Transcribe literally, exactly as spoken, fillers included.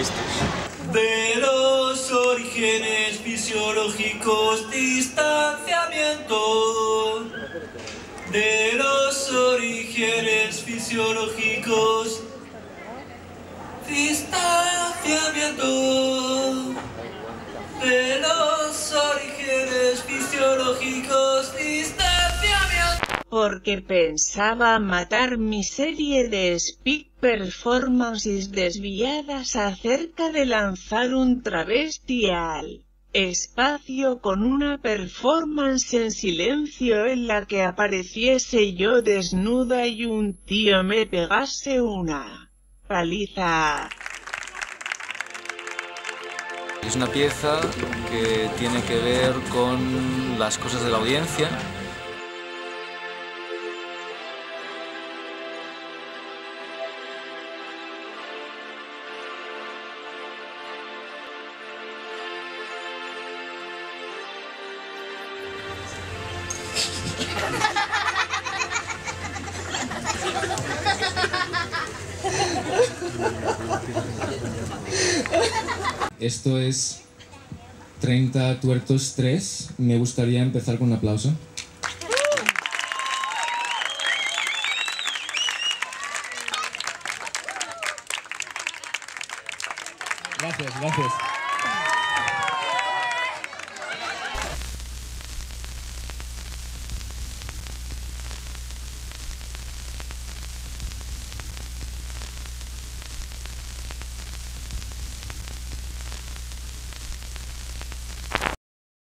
listos. De los orígenes fisiológicos, distanciamiento. De los orígenes fisiológicos, distanciamiento. De los orígenes fisiológicos, distanciamiento. Porque pensaba matar mi serie de speak performances desviadas acerca de lanzar un travesti al espacio con una performance en silencio en la que apareciese yo desnuda y un tío me pegase una paliza. Es una pieza que tiene que ver con las cosas de la audiencia. Esto es Treinta Tuertos tres. Me gustaría empezar con un aplauso. Gracias, gracias.